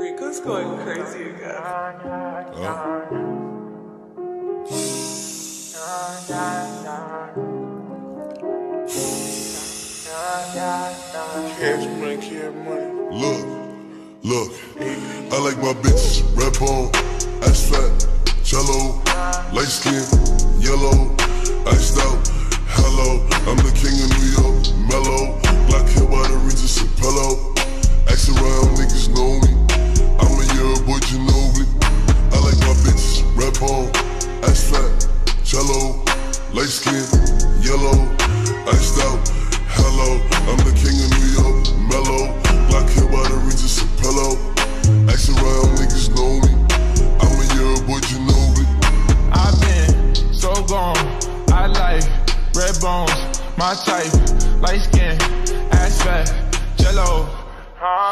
Rico's going crazy again. Cash money, cash money. Look, I like my bitches red bone, asphalt, cello, light skin, yellow, iced out, hello. I'm the king of New York, mellow, black hair by the Regis and pillow. Ask around, niggas know me. I'm a year boy, Ginobili. I like my bitches red bone, asphalt, cello, light skin, yellow, iced out, hello. I'm the king of New York, mellow, black hair by the Regis and pillow. Ask around, niggas know me. I'm a year boy, Ginobili. I've been so gone. I like red bones, my type, light skin, asphalt, jello.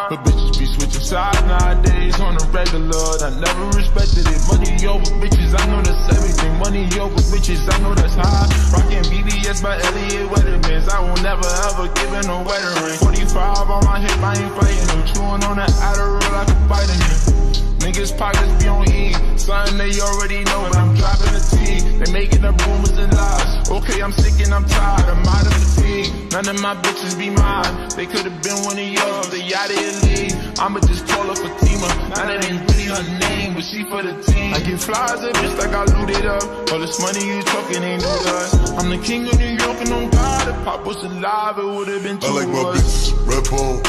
But bitches be switching sides nowadays on the regular. I never respected it. Money over bitches, I know that's everything. Money over bitches, I know that's high. Rockin' BBS by Elliot Weatherman. I will never ever give in a wedding ring. 45 on my hip, I ain't fighting them. Chewing on that Adderall like a vitamin. Niggas pockets be on E. Something they already know, but I'm dropping the T. They making up rumors and lies. Okay, I'm sick and I'm tired. I'm out of fatigue. None of my bitches be mine. They could've been one of yours. They I didn't leave, I'ma just call her Fatima. Now that ain't really her name, but she for the team. I get flies up just like I looted up. All this money you talking ain't no dust. I'm the king of New York and I'm God. If Pop was alive, it would've been too much. I like my bitches red bone,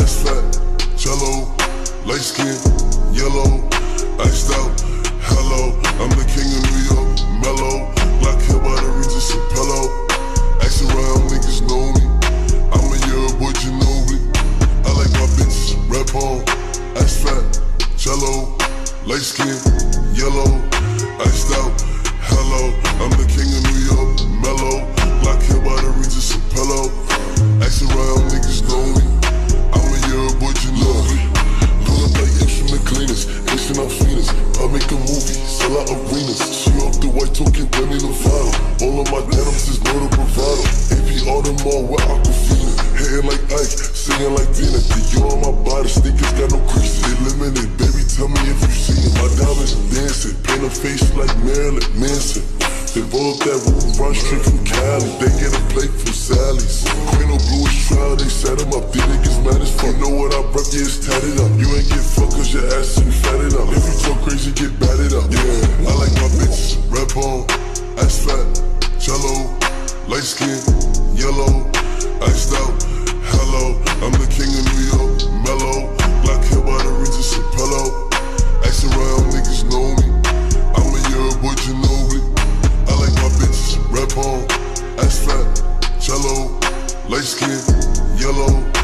asphalt, cello, light skin, yellow, iced out, hello. I'm the king of New York, mellow, black hair by the Regis and pillow. Ask around, niggas know me. I'm a year boy, you know me. I like my bitches red bone, asphalt, cello, light skin, yellow, iced out, hello. I'm the king of New York, mellow, black hair by the Regis and pillow. Ask around, niggas know me. I'm a year boy, you know me. Pull up like Ace from the cleaners, Ace from out Phoenix. I make a movie, sell out arenas. She off the white token, then in the vinyl. All of my denims is no the bravado. AP Audemars with Aquafina. Hating like Ike, singing like Dina. Dior on my body, sneakers got no creases. Eliminate, baby, tell me if you see it. My diamonds dancing, paint her face like Marilyn Manson. They roll up that room, run straight from Cali. They get a plate from Sally's. Queen of Blue is trial, they set him up. These niggas mad as fuck. You know what I rep, yeah, it's tatted up. You ain't get fucked cause your ass ain't fatted up. If you talk crazy, get batted up. Yeah, I like my bitches red bone, asphalt, cello, light skin, yellow, iced out, hello. I'm the king of New York, mellow, black hair by the Regis and pillow. Ask around, niggas know me. I'm a year boy, Ginobili. I like my bitches red bone, asphalt, cello, light skin, yellow,